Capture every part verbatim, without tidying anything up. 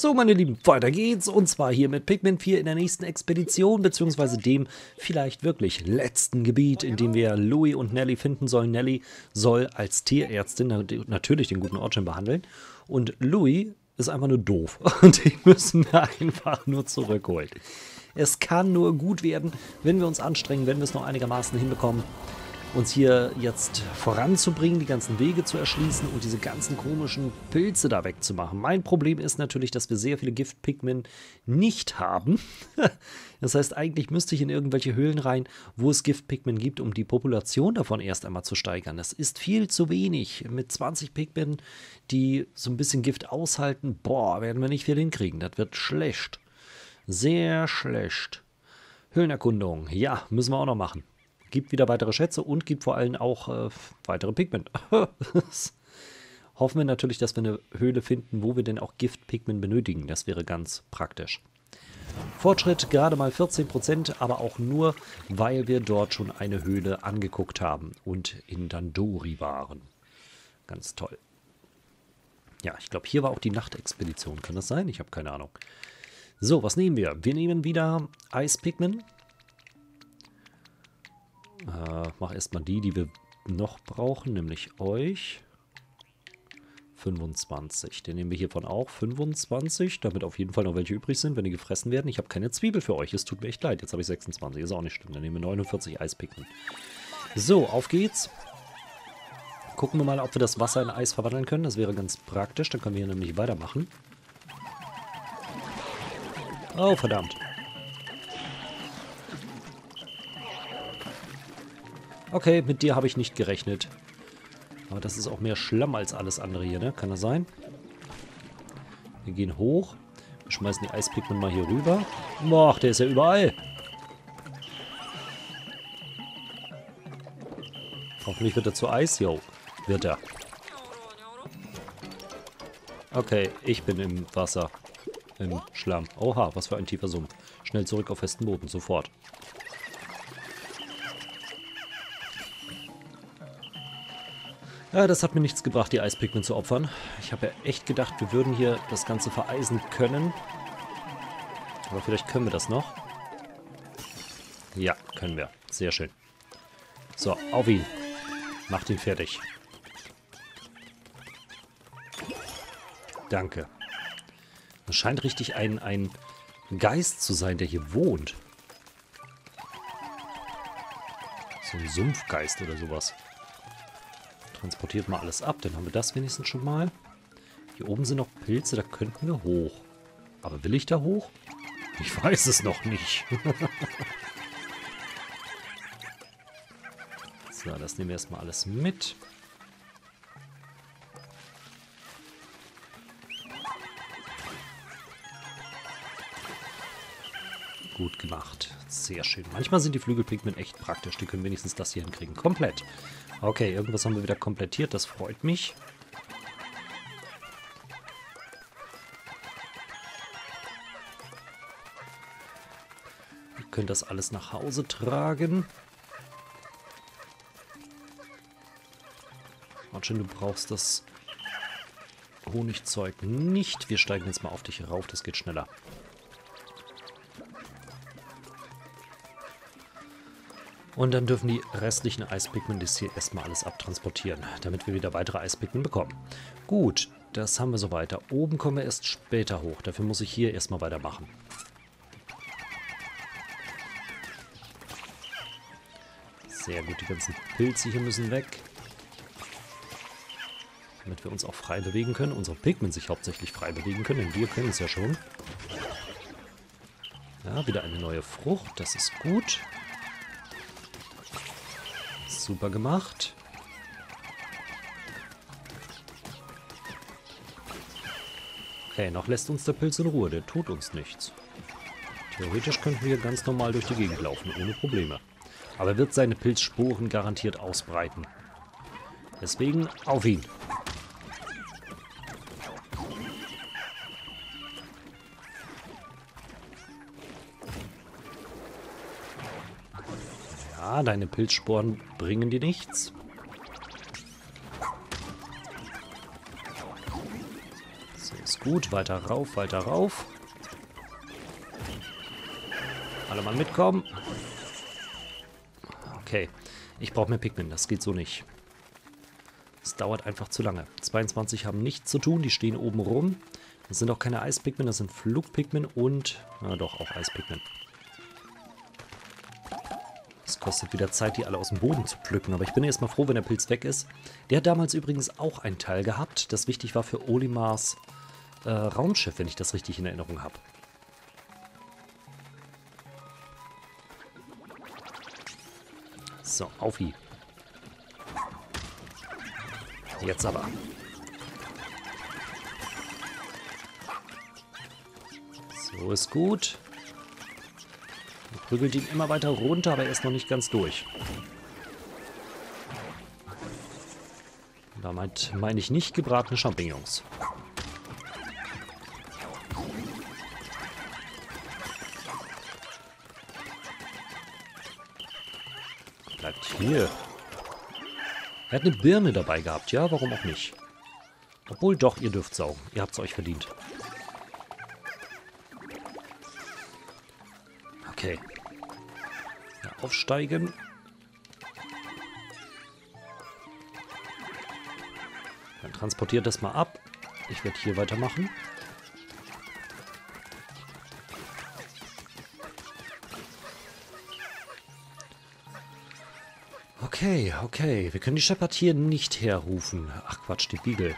So, meine Lieben, weiter geht's. Und zwar hier mit Pikmin vier in der nächsten Expedition, beziehungsweise dem vielleicht wirklich letzten Gebiet, in dem wir Louis und Nelly finden sollen. Nelly soll als Tierärztin natürlich den guten Orgin behandeln. Und Louis ist einfach nur doof. Und den müssen wir einfach nur zurückholen. Es kann nur gut werden, wenn wir uns anstrengen, wenn wir es noch einigermaßen hinbekommen, uns hier jetzt voranzubringen, die ganzen Wege zu erschließen und diese ganzen komischen Pilze da wegzumachen. Mein Problem ist natürlich, dass wir sehr viele Gift-Pikmin nicht haben. Das heißt, eigentlich müsste ich in irgendwelche Höhlen rein, wo es Gift-Pikmin gibt, um die Population davon erst einmal zu steigern. Das ist viel zu wenig. Mit zwanzig Pikmin, die so ein bisschen Gift aushalten, boah, werden wir nicht viel hinkriegen. Das wird schlecht. Sehr schlecht. Höhlenerkundung, ja, müssen wir auch noch machen. Gibt wieder weitere Schätze und gibt vor allem auch äh, weitere Pikmin. Hoffen wir natürlich, dass wir eine Höhle finden, wo wir denn auch Gift-Pikmin benötigen. Das wäre ganz praktisch. Fortschritt gerade mal vierzehn Prozent, aber auch nur, weil wir dort schon eine Höhle angeguckt haben und in Dandori waren. Ganz toll. Ja, ich glaube, hier war auch die Nachtexpedition. Kann das sein? Ich habe keine Ahnung. So, was nehmen wir? Wir nehmen wieder Eispigmen. Äh, mach erstmal die, die wir noch brauchen, nämlich euch. fünfundzwanzig. Den nehmen wir hiervon auch. fünfundzwanzig, damit auf jeden Fall noch welche übrig sind, wenn die gefressen werden. Ich habe keine Zwiebel für euch. Es tut mir echt leid. Jetzt habe ich sechsundzwanzig. Ist auch nicht schlimm. Dann nehmen wir neunundvierzig Eispigmen. So, auf geht's. Gucken wir mal, ob wir das Wasser in Eis verwandeln können. Das wäre ganz praktisch. Dann können wir hier nämlich weitermachen. Oh, verdammt. Okay, mit dir habe ich nicht gerechnet. Aber das ist auch mehr Schlamm als alles andere hier, ne? Kann das sein? Wir gehen hoch. Wir schmeißen die Eispigmen mal hier rüber. Boah, der ist ja überall. Hoffentlich wird er zu Eis. Jo, wird er. Okay, ich bin im Wasser. Im Schlamm. Oha, was für ein tiefer Sumpf. Schnell zurück auf festen Boden, sofort. Ja, das hat mir nichts gebracht, die Eispigmen zu opfern. Ich habe ja echt gedacht, wir würden hier das Ganze vereisen können. Aber vielleicht können wir das noch. Ja, können wir. Sehr schön. So, auf ihn. Macht ihn fertig. Danke. Es scheint richtig ein, ein Geist zu sein, der hier wohnt. So ein Sumpfgeist oder sowas. Transportiert mal alles ab, dann haben wir das wenigstens schon mal. Hier oben sind noch Pilze, da könnten wir hoch. Aber will ich da hoch? Ich weiß es noch nicht. So, das nehmen wir erstmal alles mit. Gut gemacht. Sehr schön. Manchmal sind die Flügelpigmen echt praktisch. Die können wenigstens das hier hinkriegen. Komplett. Okay, irgendwas haben wir wieder komplettiert. Das freut mich. Wir können das alles nach Hause tragen. Orgin, du brauchst das Honigzeug nicht. Wir steigen jetzt mal auf dich rauf. Das geht schneller. Und dann dürfen die restlichen Eispigmen das hier erstmal alles abtransportieren, damit wir wieder weitere Eispigmen bekommen. Gut, das haben wir so weiter. Oben kommen wir erst später hoch. Dafür muss ich hier erstmal weitermachen. Sehr gut, die ganzen Pilze hier müssen weg. Damit wir uns auch frei bewegen können. Unsere Pigmen sich hauptsächlich frei bewegen können, denn wir kennen es ja schon. Ja, wieder eine neue Frucht, das ist gut. Super gemacht. Okay, noch lässt uns der Pilz in Ruhe. Der tut uns nichts. Theoretisch könnten wir ganz normal durch die Gegend laufen, ohne Probleme. Aber er wird seine Pilzsporen garantiert ausbreiten. Deswegen auf ihn. Ah, deine Pilzsporen bringen dir nichts. So ist gut. Weiter rauf, weiter rauf. Alle mal mitkommen. Okay. Ich brauche mehr Pikmin. Das geht so nicht. Es dauert einfach zu lange. zweiundzwanzig haben nichts zu tun. Die stehen oben rum. Das sind auch keine Eispikmin. Das sind Flugpikmin und... Na doch, auch Eispikmin. Es kostet wieder Zeit, die alle aus dem Boden zu pflücken. Aber ich bin erstmal froh, wenn der Pilz weg ist. Der hat damals übrigens auch einen Teil gehabt. Das wichtig war für Olimars äh, Raumschiff, wenn ich das richtig in Erinnerung habe. So, auf ihn. Jetzt aber. So ist gut. Man prügelt ihn immer weiter runter, aber er ist noch nicht ganz durch. Damit meine ich nicht gebratene Champignons. Bleibt hier. Er hat eine Birne dabei gehabt, ja? Warum auch nicht? Obwohl, doch, ihr dürft saugen. Ihr habt es euch verdient. Okay. Ja, aufsteigen. Dann transportiert das mal ab. Ich werde hier weitermachen. Okay, okay. Wir können die Shepherd hier nicht herrufen. Ach Quatsch, die Beagle.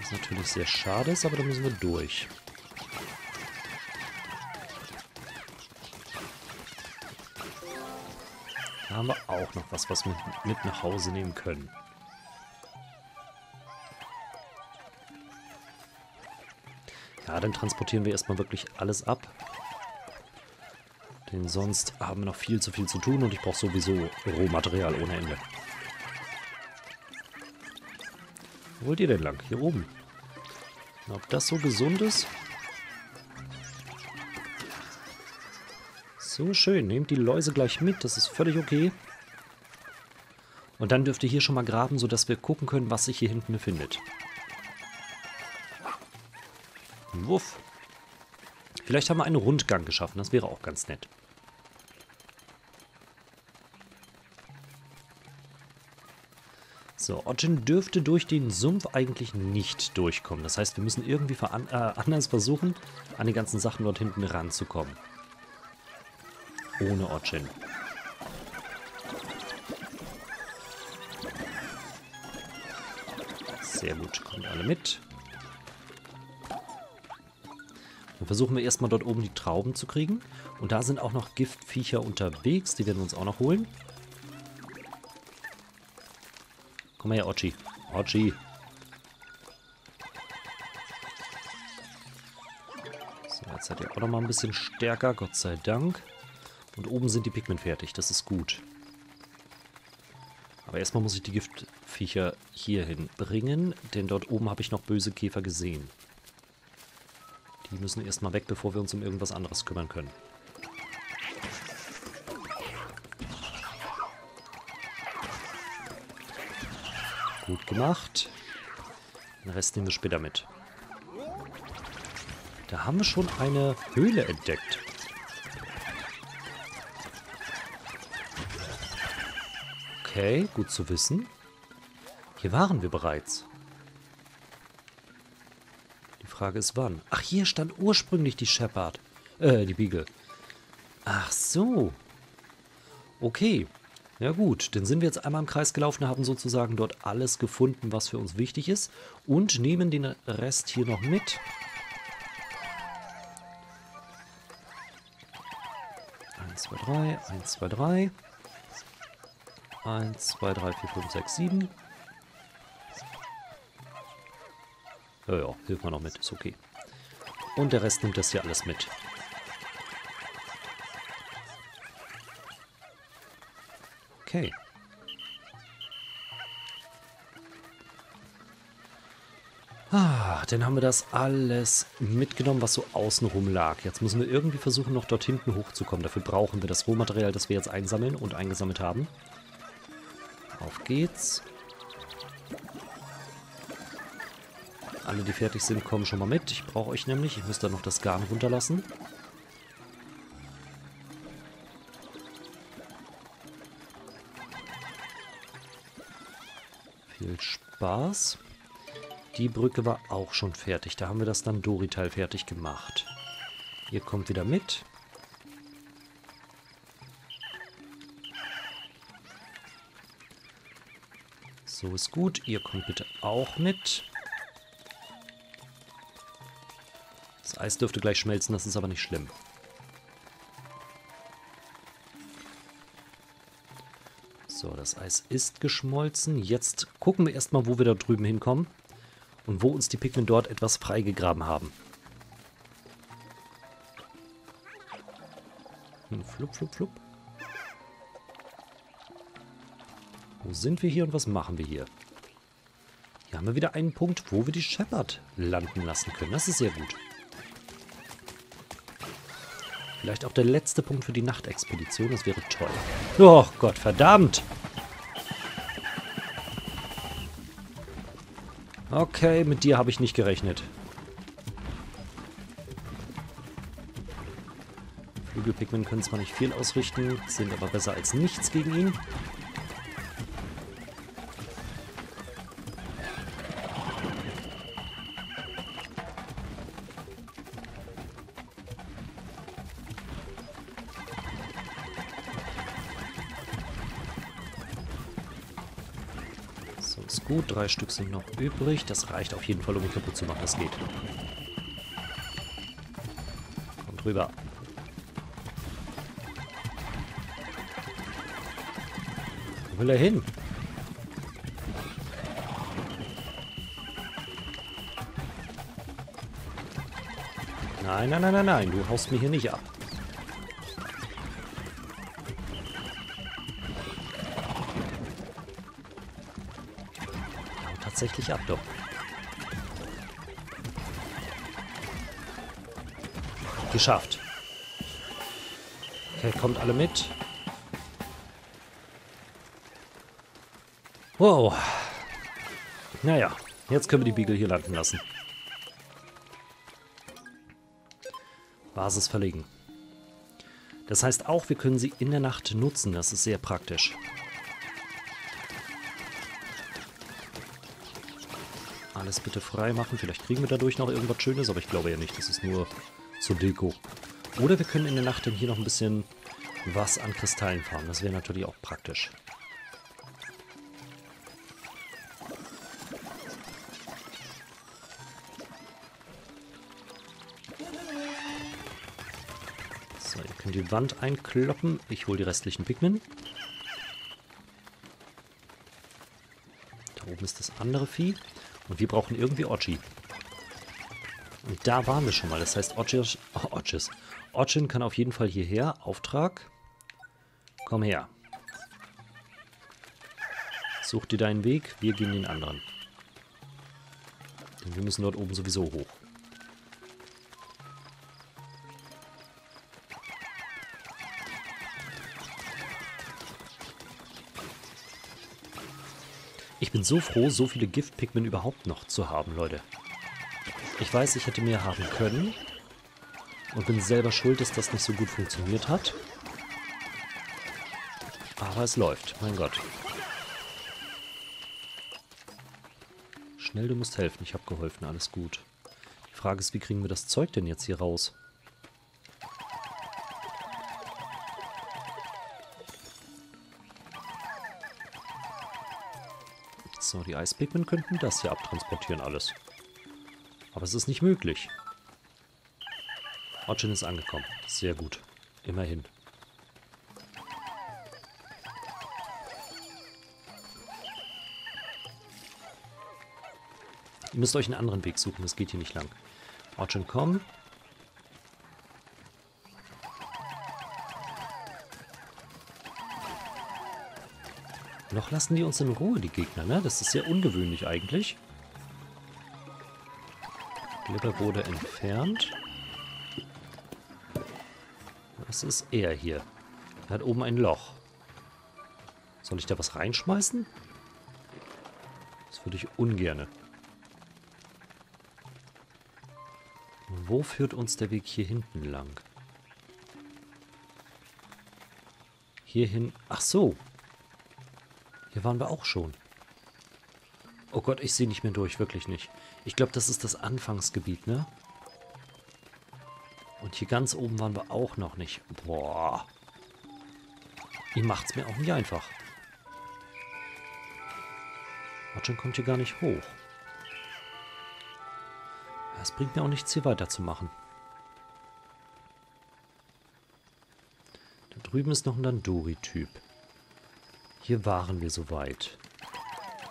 Was natürlich sehr schade ist, aber da müssen wir durch. Da haben wir auch noch was, was wir mit nach Hause nehmen können. Ja, dann transportieren wir erstmal wirklich alles ab. Denn sonst haben wir noch viel zu viel zu tun und ich brauche sowieso Rohmaterial ohne Ende. Wo wollt ihr denn lang? Hier oben. Und ob das so gesund ist? So schön. Nehmt die Läuse gleich mit. Das ist völlig okay. Und dann dürft ihr hier schon mal graben, sodass wir gucken können, was sich hier hinten befindet. Wuff. Vielleicht haben wir einen Rundgang geschaffen, das wäre auch ganz nett. So, Orgin dürfte durch den Sumpf eigentlich nicht durchkommen. Das heißt, wir müssen irgendwie veran äh, anders versuchen, an die ganzen Sachen dort hinten ranzukommen. Ohne Orgin. Sehr gut, kommt alle mit. Dann versuchen wir erstmal dort oben die Trauben zu kriegen. Und da sind auch noch Giftviecher unterwegs. Die werden wir uns auch noch holen. Komm mal her, Oatchi. Oatchi. So, jetzt seid ihr auch noch mal ein bisschen stärker. Gott sei Dank. Und oben sind die Pikmin fertig. Das ist gut. Aber erstmal muss ich die Giftviecher hierhin bringen. Denn dort oben habe ich noch böse Käfer gesehen. Die müssen erstmal weg, bevor wir uns um irgendwas anderes kümmern können. Gut gemacht. Den Rest nehmen wir später mit. Da haben wir schon eine Höhle entdeckt. Okay, gut zu wissen. Hier waren wir bereits. Frage ist wann. Ach, hier stand ursprünglich die Shepherd. Äh, die Beagle. Ach so. Okay. Ja gut, dann sind wir jetzt einmal im Kreis gelaufen, haben sozusagen dort alles gefunden, was für uns wichtig ist. Und nehmen den Rest hier noch mit. eins, zwei, drei. eins, zwei, drei. eins, zwei, drei, vier, fünf, sechs, sieben. Ja, ja, hilft mir noch mit, ist okay. Und der Rest nimmt das hier alles mit. Okay. Ah, dann haben wir das alles mitgenommen, was so außenrum lag. Jetzt müssen wir irgendwie versuchen, noch dort hinten hochzukommen. Dafür brauchen wir das Rohmaterial, das wir jetzt einsammeln und eingesammelt haben. Auf geht's. Alle, die fertig sind, kommen schon mal mit. Ich brauche euch nämlich. Ich muss dann noch das Garn runterlassen. Viel Spaß. Die Brücke war auch schon fertig. Da haben wir das dann Dorital fertig gemacht. Ihr kommt wieder mit. So ist gut. Ihr kommt bitte auch mit. Das Eis dürfte gleich schmelzen, das ist aber nicht schlimm. So, das Eis ist geschmolzen. Jetzt gucken wir erstmal, wo wir da drüben hinkommen und wo uns die Pikmin dort etwas freigegraben haben. Hm, flup, flup, flup. Wo sind wir hier und was machen wir hier? Hier haben wir wieder einen Punkt, wo wir die Shepherd landen lassen können. Das ist sehr gut. Vielleicht auch der letzte Punkt für die Nachtexpedition. Das wäre toll. Oh Gott, verdammt! Okay, mit dir habe ich nicht gerechnet. Flügelpigmen können zwar nicht viel ausrichten, sind aber besser als nichts gegen ihn. Gut, drei Stück sind noch übrig. Das reicht auf jeden Fall, um ihn kaputt zu machen. Das geht. Und rüber. Wo will er hin? Nein, nein, nein, nein, nein. Du haust mir hier nicht ab. Tatsächlich ab, doch. Geschafft. Okay, kommt alle mit. Wow. Naja, jetzt können wir die Beagle hier landen lassen. Basis verlegen. Das heißt auch, wir können sie in der Nacht nutzen. Das ist sehr praktisch. Alles bitte frei machen. Vielleicht kriegen wir dadurch noch irgendwas Schönes, aber ich glaube ja nicht. Das ist nur zur Deko. Oder wir können in der Nacht dann hier noch ein bisschen was an Kristallen farmen. Das wäre natürlich auch praktisch. So, ihr könnt die Wand einkloppen. Ich hole die restlichen Pikmin. Da oben ist das andere Vieh. Und wir brauchen irgendwie Orgin. Und da waren wir schon mal. Das heißt, Orgin kann auf jeden Fall hierher. Auftrag. Komm her. Such dir deinen Weg. Wir gehen den anderen. Denn wir müssen dort oben sowieso hoch. Ich bin so froh, so viele Gift-Pikmin überhaupt noch zu haben, Leute. Ich weiß, ich hätte mehr haben können. Und bin selber schuld, dass das nicht so gut funktioniert hat. Aber es läuft, mein Gott. Schnell, du musst helfen. Ich habe geholfen, alles gut. Die Frage ist, wie kriegen wir das Zeug denn jetzt hier raus? So, die Eispigmen könnten das hier abtransportieren alles. Aber es ist nicht möglich. Orgin ist angekommen. Sehr gut. Immerhin. Ihr müsst euch einen anderen Weg suchen. Das geht hier nicht lang. Orgin, komm. Noch lassen die uns in Ruhe, die Gegner, ne? Das ist sehr ungewöhnlich eigentlich. Glibber wurde entfernt. Was ist er hier? Er hat oben ein Loch. Soll ich da was reinschmeißen? Das würde ich ungerne. Wo führt uns der Weg hier hinten lang? Hierhin. Ach so. Hier waren wir auch schon. Oh Gott, ich sehe nicht mehr durch. Wirklich nicht. Ich glaube, das ist das Anfangsgebiet, ne? Und hier ganz oben waren wir auch noch nicht. Boah. Ihr macht's mir auch nicht einfach. Orgin kommt hier gar nicht hoch. Es bringt mir auch nichts, hier weiterzumachen. Da drüben ist noch ein Dandori-Typ. Hier waren wir soweit.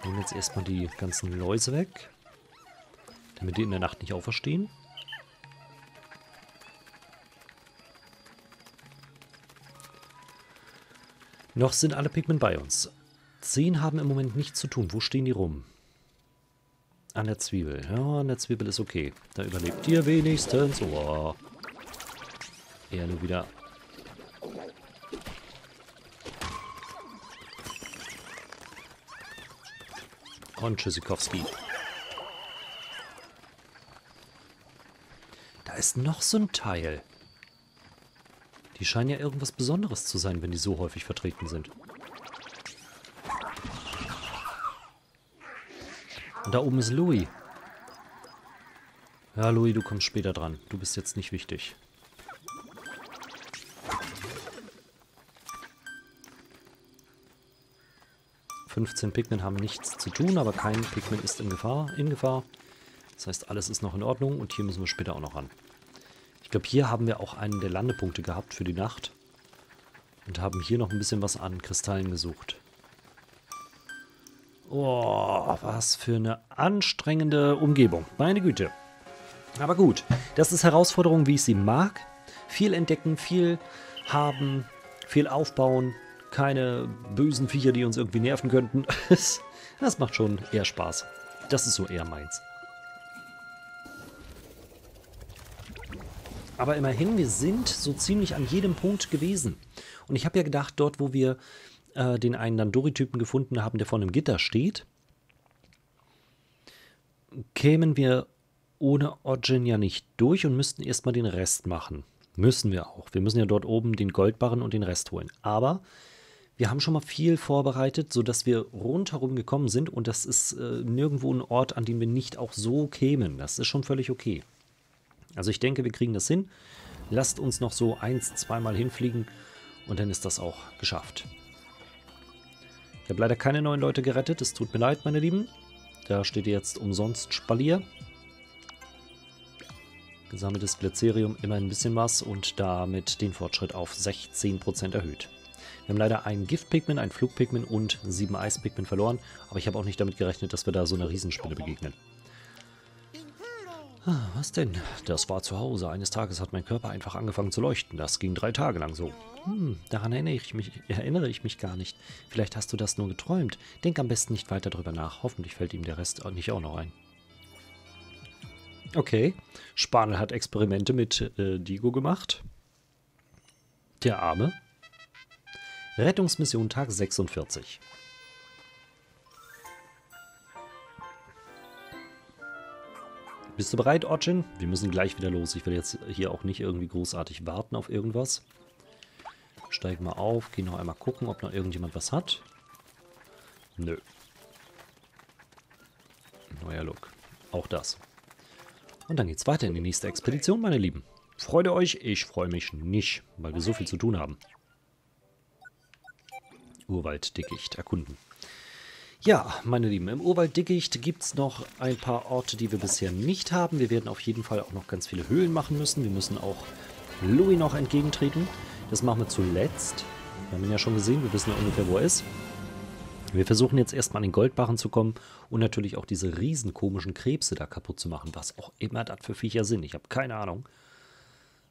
Wir nehmen jetzt erstmal die ganzen Läuse weg. Damit die in der Nacht nicht auferstehen. Noch sind alle Pikmin bei uns. Zehn haben im Moment nichts zu tun. Wo stehen die rum? An der Zwiebel. Ja, an der Zwiebel ist okay. Da überlebt ihr wenigstens. Oh. Eher nur wieder. Und Tschüssikowski. Da ist noch so ein Teil. Die scheinen ja irgendwas Besonderes zu sein, wenn die so häufig vertreten sind. Und da oben ist Louis. Ja, Louis, du kommst später dran. Du bist jetzt nicht wichtig. fünfzehn Pikmin haben nichts zu tun, aber kein Pikmin ist in Gefahr. In Gefahr. Das heißt, alles ist noch in Ordnung und hier müssen wir später auch noch ran. Ich glaube, hier haben wir auch einen der Landepunkte gehabt für die Nacht. Und haben hier noch ein bisschen was an Kristallen gesucht. Oh, was für eine anstrengende Umgebung. Meine Güte. Aber gut, das ist Herausforderung, wie ich sie mag. Viel entdecken, viel haben, viel aufbauen. Keine bösen Viecher, die uns irgendwie nerven könnten. Das macht schon eher Spaß. Das ist so eher meins. Aber immerhin, wir sind so ziemlich an jedem Punkt gewesen. Und ich habe ja gedacht, dort, wo wir den einen Dandori-Typen gefunden haben, der vor einem Gitter steht, kämen wir ohne Orgin ja nicht durch und müssten erstmal den Rest machen. Müssen wir auch. Wir müssen ja dort oben den Goldbarren und den Rest holen. Aber wir haben schon mal viel vorbereitet, sodass wir rundherum gekommen sind und das ist äh, nirgendwo ein Ort, an dem wir nicht auch so kämen. Das ist schon völlig okay. Also ich denke, wir kriegen das hin. Lasst uns noch so eins-, zweimal hinfliegen und dann ist das auch geschafft. Ich habe leider keine neuen Leute gerettet. Es tut mir leid, meine Lieben. Da steht jetzt umsonst Spalier. Gesammeltes Glitzerium, immer ein bisschen was und damit den Fortschritt auf sechzehn Prozent erhöht. Wir haben leider einen Giftpigment, einen Flugpigment und sieben Eispigment verloren. Aber ich habe auch nicht damit gerechnet, dass wir da so einer Riesenspinne begegnen. Ah, was denn? Das war zu Hause. Eines Tages hat mein Körper einfach angefangen zu leuchten. Das ging drei Tage lang so. Hm, daran erinnere ich mich, erinnere ich mich gar nicht. Vielleicht hast du das nur geträumt. Denk am besten nicht weiter drüber nach. Hoffentlich fällt ihm der Rest nicht auch noch ein. Okay. Spanel hat Experimente mit äh, Digo gemacht. Der Arme. Rettungsmission Tag sechsundvierzig. Bist du bereit, Orgin? Wir müssen gleich wieder los. Ich will jetzt hier auch nicht irgendwie großartig warten auf irgendwas. Steig mal auf, geh noch einmal gucken, ob noch irgendjemand was hat. Nö. Neuer Look. Auch das. Und dann geht's weiter in die nächste Expedition, meine Lieben. Freut euch? Ich freue mich nicht, weil wir so viel zu tun haben. Urwalddickicht erkunden. Ja, meine Lieben, im Urwalddickicht gibt es noch ein paar Orte, die wir bisher nicht haben. Wir werden auf jeden Fall auch noch ganz viele Höhlen machen müssen. Wir müssen auch Louis noch entgegentreten. Das machen wir zuletzt. Wir haben ihn ja schon gesehen, wir wissen ja ungefähr, wo er ist. Wir versuchen jetzt erstmal an den Goldbarren zu kommen und natürlich auch diese riesen komischen Krebse da kaputt zu machen, was auch immer das für Viecher sind. Ich habe keine Ahnung.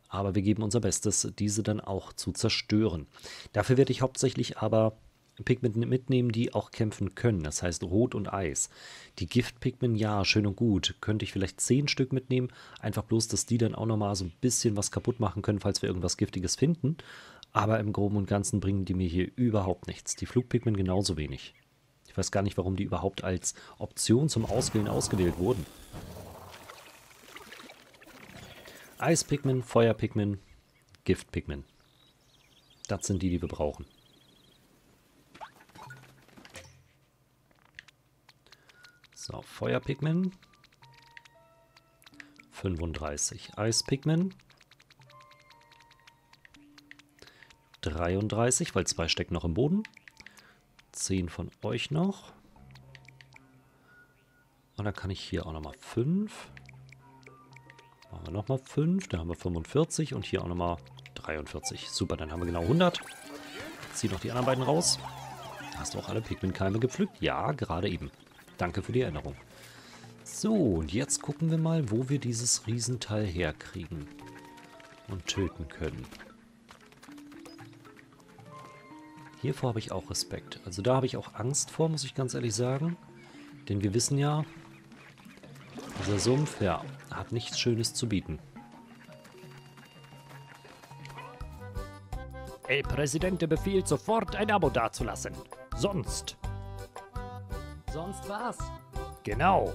Aber wir geben unser Bestes, diese dann auch zu zerstören. Dafür werde ich hauptsächlich aber Pikmin mitnehmen, die auch kämpfen können. Das heißt Rot und Eis. Die Gift-Pikmin, ja, schön und gut. Könnte ich vielleicht zehn Stück mitnehmen. Einfach bloß, dass die dann auch nochmal so ein bisschen was kaputt machen können, falls wir irgendwas Giftiges finden. Aber im Groben und Ganzen bringen die mir hier überhaupt nichts. Die Flugpikmin genauso wenig. Ich weiß gar nicht, warum die überhaupt als Option zum Auswählen ausgewählt wurden. Eis-Pikmin, Feuer-Pikmin, Gift-Pikmin. Das sind die, die wir brauchen. So, Feuer-Pikmin. fünfunddreißig. Eis-Pikmin. dreiunddreißig, weil zwei stecken noch im Boden. zehn von euch noch. Und dann kann ich hier auch nochmal fünf. Machen wir nochmal fünf. Dann haben wir fünfundvierzig und hier auch nochmal dreiundvierzig. Super, dann haben wir genau hundert. Zieh noch die anderen beiden raus. Hast du auch alle Pikmin-Keime gepflückt? Ja, gerade eben. Danke für die Erinnerung. So, und jetzt gucken wir mal, wo wir dieses Riesenteil herkriegen und töten können. Hiervor habe ich auch Respekt. Also da habe ich auch Angst vor, muss ich ganz ehrlich sagen. Denn wir wissen ja, dieser Sumpf, ja, hat nichts Schönes zu bieten. El Presidente befiehlt, sofort ein Abo dazulassen. Sonst. Sonst was? Genau.